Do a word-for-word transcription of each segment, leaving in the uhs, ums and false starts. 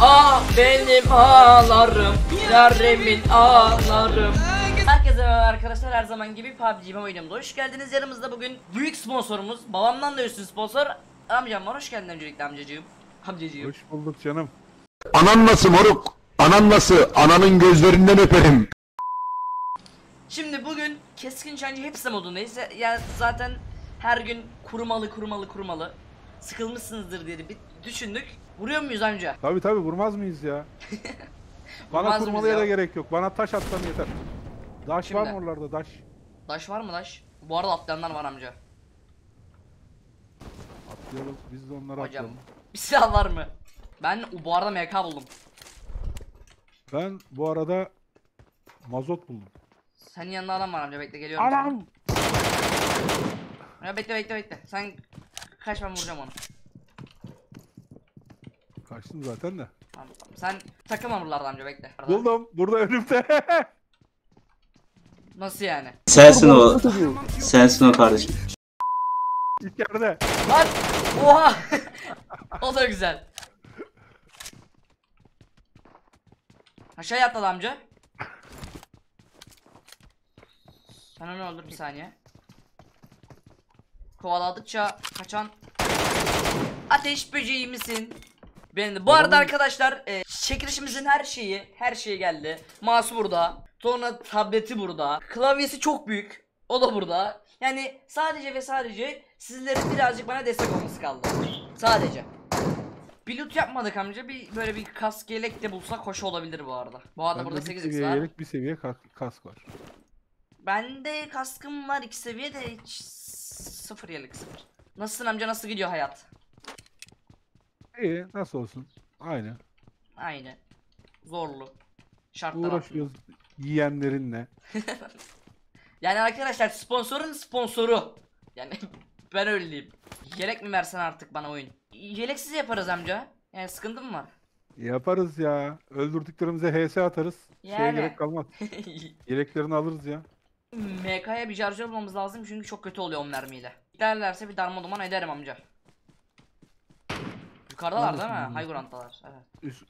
Ah benim ağlarım, yaremin ağlarım. Herkese merhaba arkadaşlar, her zaman gibi P U B G Mobile'ımıza hoş geldiniz. Yanımızda bugün büyük sponsorumuz, babamdan da üstün sponsor amcam var. Hoş geldin öncelikle amcacığım. Amcacığım. Hoş bulduk canım. Anan nasıl moruk? Anan nasıl? Ananın gözlerinden öperim. Şimdi bugün keskin çancı hepsi modundayız. Yani zaten her gün kurmalı kurmalı kurmalı. Sıkılmışsınızdır diye bir düşündük. Vuruyor muyuz amca? Tabi tabi, vurmaz mıyız ya? Bana kurmalıya da gerek yok. Bana taş atsam yeter. Daş Şimdi. Var mı oralarda daş? Daş var mı daş? Bu arada atlayanlar var amca. Atlayalım, biz de onlara hocam, atlayalım. Bir silah var mı? Ben bu arada M K buldum. Ben bu arada mazot buldum. Senin yanında adam var amca, bekle geliyorum. Adam! Ya bekle bekle bekle. Sen kaç, ben vuracağım onu. Kaçtım zaten de. Tamam, tamam. Sen takılma buralarda amca, bekle. Arada. Buldum burada önümde. Nasıl yani? Sensin o. Sensin o kardeşim. İçeride. Lan! Oha! O da güzel. Aşağıya atladı amca. Sana ne olur bir saniye. Kovaladıkça kaçan ateş böceği misin? Benim de. Bu arada arkadaşlar e, çekilişimizin her şeyi, her şeyi geldi. Mouse burada. Sonra tableti burada. Klavyesi çok büyük. O da burada. Yani sadece ve sadece sizlerin birazcık bana destek olması kaldı. Sadece. Bir loot yapmadık amca. Bir böyle bir kask yelek de bulsak hoş olabilir bu arada. Bu arada ben burada sekiz x var. Yelek bir seviye kask var. Bende kaskım var iki seviye de hiç sıfır yelek sıfır. Nasılsın amca, nasıl gidiyor hayat? İyi, nasıl olsun? Aynı. Aynı. Zorlu. Şartlar uğraşıyoruz altında. Yiyenlerinle. Yani arkadaşlar sponsorun sponsoru. Yani ben öyle diyeyim. Yelek mi versen artık bana oyun? Yeleksiz yaparız amca. Yani sıkıntı mı var? Yaparız ya. Öldürdüklerimize H S atarız. Yani. Şeye gerek kalmaz. Yeleklerini alırız ya. M K'ya bir şarjör olmamız lazım çünkü çok kötü oluyor on mermiyle. Derlerse bir darma duman ederim amca. Yukarıdalar değil mi? High Grant'talar. Evet. Üst,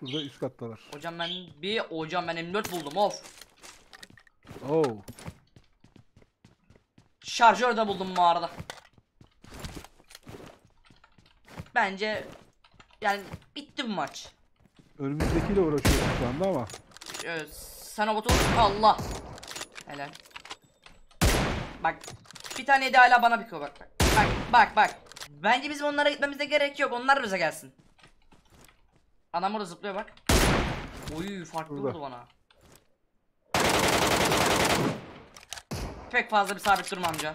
şurada üst kattalar. Hocam ben bir hocam ben M dört buldum of. Oo. Oh. Şarjör de buldum mağarada. Bence yani bitti bu maç. Önümüzdekiyle uğraşıyoruz şu anda ama. Evet, sen o botu Allah. Helal. Bak bir tane de hala bana bakıyor, bak bak. Bak bak bak. Bence bizim onlara gitmemize gerek yok. Onlar bize gelsin. Adam orada zıplıyor bak. Oy farklı burada. Vurdu bana. Pek fazla bir sabit durma amca.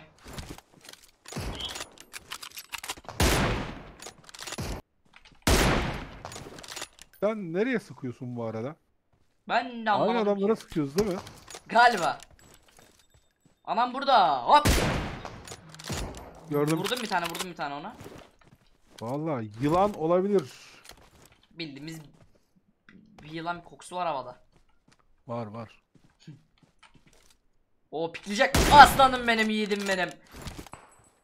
Sen nereye sıkıyorsun bu arada? Ben de anlamadım. Aynı adamlara sıkıyoruz değil mi? Galiba. Anam burada. Hop. Gördüm. Vurdum bir tane, vurdum bir tane ona. Vallahi yılan olabilir. Bildiğimiz bir yılan kokusu var havada. Var var. O pikleyecek. Aslanım benim, yiğidim benim.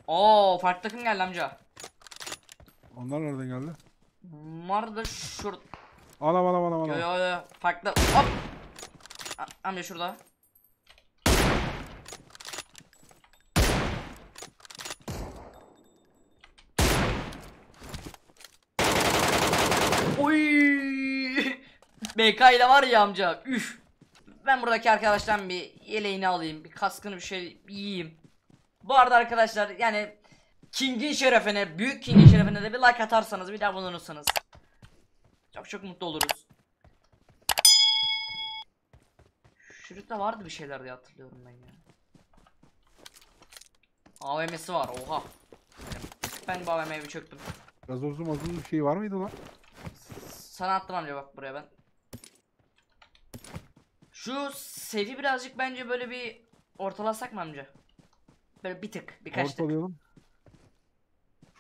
Oo, farklı takım geldi amca. Onlar nereden geldi? Onlar da şurada. Anam anam anam anam. Yo yo yo. Farklı. Hop. Amca şurada. B K ile var ya amca, üf. Ben buradaki arkadaştan bir yeleğini alayım, bir kaskını bir şey yiyeyim. Bu arada arkadaşlar yani King'in şerefine, büyük King'in şerefine de bir like atarsanız, bir de abone olursanız çok çok mutlu oluruz. Şurada vardı bir şeyler diye hatırlıyorum ben ya. A V M'si var, oha. Ben bu A V M'ye bir çöktüm. Gazozlu mazozlu bir şey var mıydı lan? Sana attım amca, bak buraya ben. Şu seri birazcık bence böyle bir ortalasak mı amca? Böyle bir tık, birkaç tık. Ortalayalım.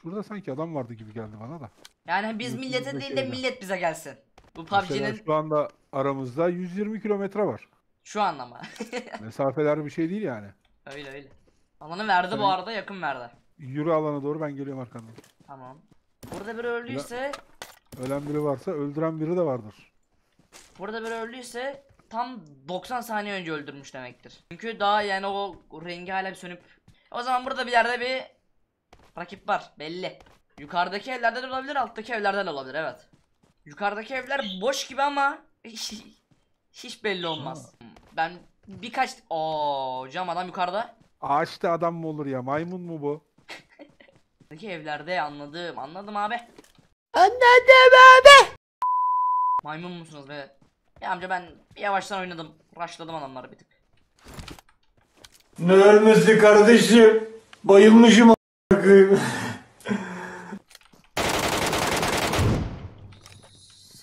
Şurada sanki adam vardı gibi geldi bana da. Yani biz millete değil de millet bize gelsin. Bu P U B G'nin... Şu anda aramızda yüz yirmi kilometre var. Şu an ama. Mesafeler bir şey değil yani. Öyle öyle. Alanı verdi yani, bu arada yakın verdi. Yürü alana doğru, ben geliyorum arkandan. Tamam. Burada biri öldüyse... Ölen biri varsa öldüren biri de vardır. Burada böyle öldüyse tam doksan saniye önce öldürmüş demektir. Çünkü daha yani o rengi hala bir sönüp. O zaman burada bir yerde bir rakip var belli. Yukarıdaki evlerden olabilir, alttaki evlerden olabilir, evet. Yukarıdaki evler boş gibi ama hiç, hiç belli olmaz. Ben birkaç... Ooo cam adam yukarıda. Ağaçta adam mı olur ya, maymun mu bu? Yukarıdaki evlerde anladım, anladım abi. Anladım abi. Maymun musunuz be? Ya amca ben yavaştan oynadım, rushladım adamları bir tık. Ne ölmesi kardeşim? Bayılmışım a**ım.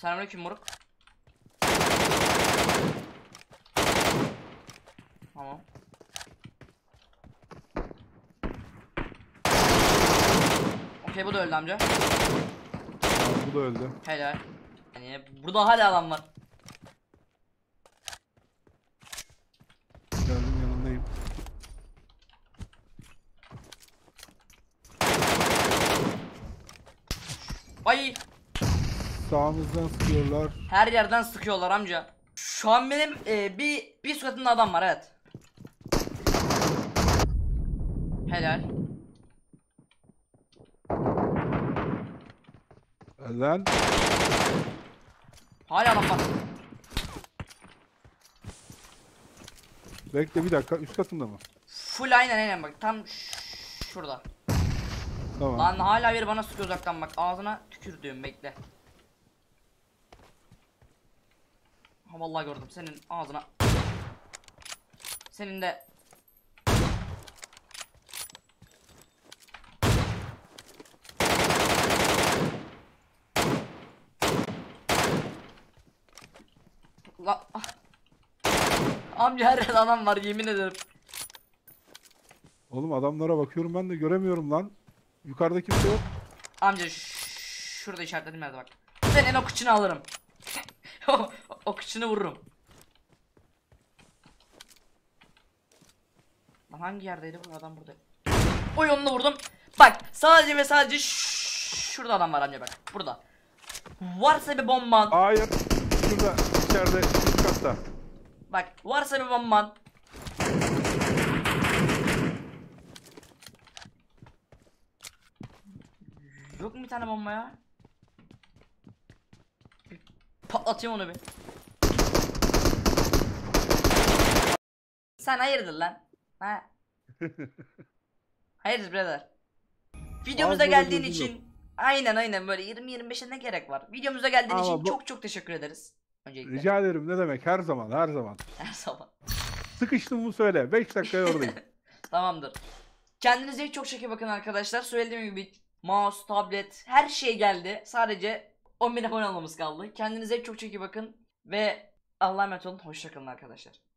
Selamünaleyküm moruk. Tamam. Okey, bu da öldü amca. Bu da öldü. Helal. Yani burada hala adam var. Geldim, yanındayım. Ay. Sağımızdan sıkıyorlar. Her yerden sıkıyorlar amca. Şu an benim e, bir bir suratında adam var, evet. Helal. Helal. Hala adam var. Bekle bir dakika, üst katında mı? Full aynen aynen bak, tam şurada. Tamam. Lan hala bir bana sıkıyor uzaktan, bak ağzına tükürdüğüm, bekle. Ha vallahi gördüm senin ağzına. Senin de. La ah. Amca her yerde adam var, yemin ederim. Oğlum adamlara bakıyorum ben de göremiyorum lan. Yukarıda kimse yok. Amca şurada işaretledim yerde bak. Senin o kıçını alırım. O kıçını vururum. Lan hangi yerdeydi bu adam, burada? Oy onunla vurdum. Bak sadece ve sadece şurada adam var amca, bak burada. Varsa bir bomban. Hayır. Şurada içeride katta. Bak varsa bir bomban. Yok mu bir tane bomba ya? Patlatayım onu bir. Sen hayırdır lan? Ha? Hayırdır birader? Videomuza geldiğin için aynen aynen böyle yirmi yirmi beşe ne gerek var? Videomuza geldiğin Ama için bu... çok çok teşekkür ederiz. Öncelikle. Rica ederim, ne demek, her zaman her zaman. Her zaman. Sıkıştığımı söyle, beş dakikaya oradayım. Tamamdır. Kendinize çok şaka bakın arkadaşlar. Söylediğim gibi mouse, tablet her şey geldi. Sadece on bin abone olmamız kaldı. Kendinize çok çok iyi bakın ve Allah'a emanet olun. Hoşça kalın arkadaşlar.